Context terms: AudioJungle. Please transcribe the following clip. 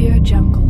AudioJungle.